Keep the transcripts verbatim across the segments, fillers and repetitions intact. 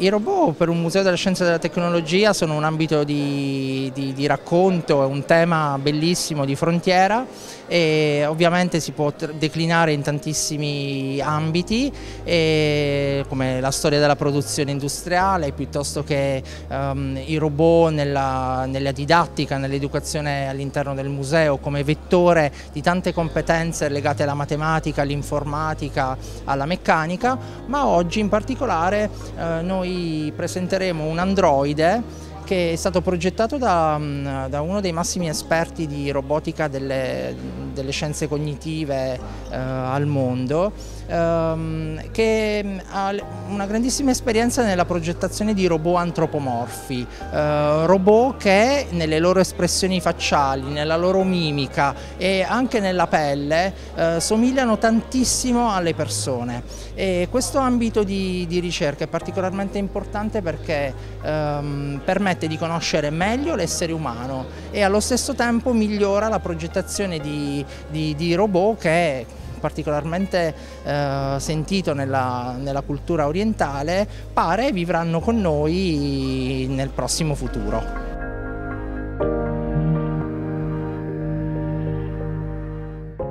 I robot per un museo della scienza e della tecnologia sono un ambito di, di, di racconto, è un tema bellissimo di frontiera e ovviamente si può declinare in tantissimi ambiti e, come la storia della produzione industriale piuttosto che um, i robot nella, nella didattica, nell'educazione all'interno del museo come vettore di tante competenze legate alla matematica, all'informatica, alla meccanica, ma oggi in particolare eh, noi presenteremo un androide che è stato progettato da, da uno dei massimi esperti di robotica delle, delle scienze cognitive eh, al mondo, ehm, che ha una grandissima esperienza nella progettazione di robot antropomorfi, eh, robot che nelle loro espressioni facciali, nella loro mimica e anche nella pelle eh, somigliano tantissimo alle persone. E questo ambito di, di ricerca è particolarmente importante perché ehm, permette di conoscere meglio l'essere umano e allo stesso tempo migliora la progettazione di, di, di robot che è particolarmente eh, sentito nella, nella cultura orientale, pare vivranno con noi nel prossimo futuro.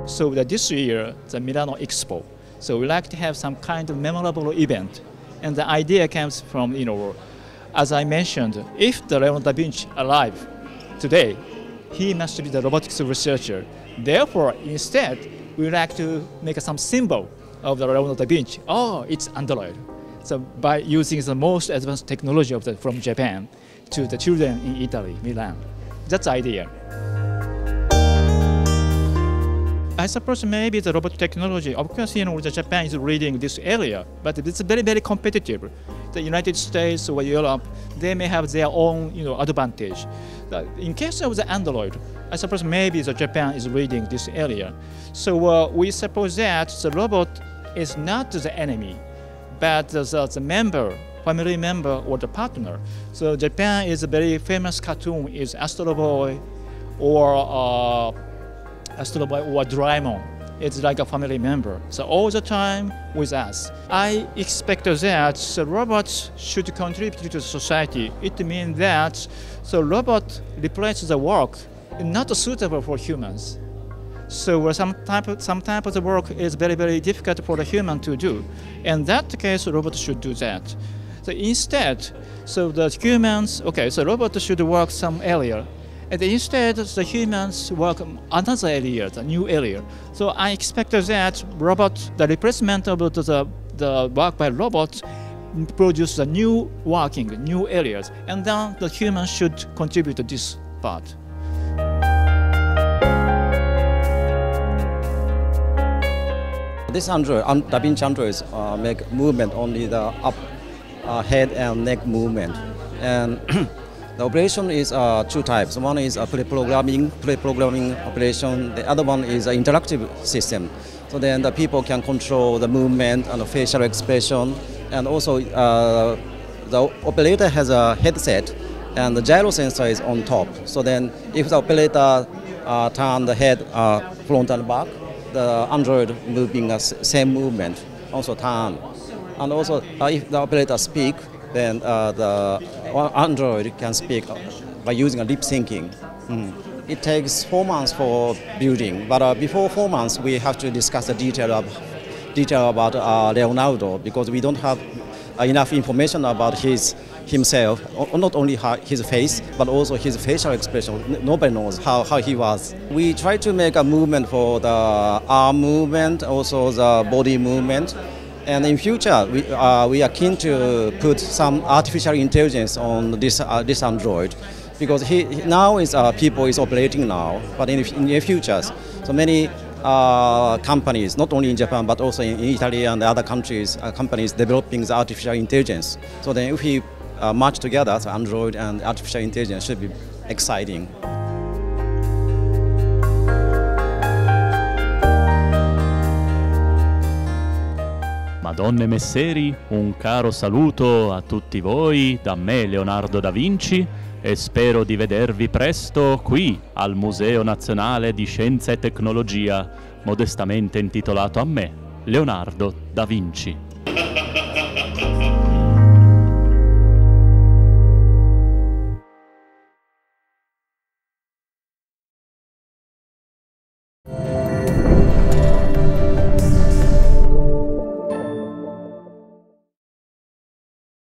So that this year the Milano Expo, so we like to have some kind of memorable event, and the idea comes from, you know, as I mentioned, if the Leonardo da Vinci alive today, he must be the robotics researcher. Therefore, instead, we would like to make some symbol of the Leonardo da Vinci. Oh, it's Android. So by using the most advanced technology of the, from Japan to the children in Italy, Milan. That's the idea. I suppose maybe the robot technology, of course, you know, Japan is leading this area, but it's very, very competitive. The United States or Europe, they may have their own, you know, advantage. In case of the Android, I suppose maybe the Japan is leading this area. So uh, we suppose that the robot is not the enemy, but the, the member, family member, or the partner. So Japan is a very famous cartoon, is Astro Boy, or. Uh, Astro Boy or Drymon. It's like a family member. So all the time with us. I expect that the robots should contribute to society. It means that the robot replaces the work not suitable for humans. So some type of, some type of the work is very, very difficult for the human to do. In that case, the robot should do that. So instead, so the humans, okay, so robots should work some area. And instead, the humans work another area, the new area. So I expect that robot, the replacement of the, the work by robots produce the new working, new areas. And then the humans should contribute to this part. This Android, Da Vinci Androids uh, make movement only the up uh, head and neck movement. And the operation is uh, two types. One is a pre-programming, pre-programming operation. The other one is an interactive system. So then the people can control the movement and the facial expression. And also uh, the operator has a headset and the gyro sensor is on top. So then if the operator uh, turn the head uh, front and back, the Android moving the same movement, also turn. And also uh, if the operator speak, then uh, the Android can speak by using a lip syncing. Mm. It takes four months for building, but uh, before four months we have to discuss the detail, of, detail about uh, Leonardo, because we don't have uh, enough information about his himself, o not only his face, but also his facial expression. N nobody knows how, how he was. We try to make a movement for the arm movement, also the body movement. And in future, we, uh, we are keen to put some artificial intelligence on this, uh, this Android, because he, he now is uh, people is operating now, but in, in the future, so many uh, companies, not only in Japan, but also in Italy and other countries, uh, companies developing the artificial intelligence. So then if we uh, match together, so Android and artificial intelligence should be exciting. Madonne e messeri, un caro saluto a tutti voi da me Leonardo da Vinci e spero di vedervi presto qui al Museo Nazionale di Scienza e Tecnologia, modestamente intitolato a me, Leonardo da Vinci.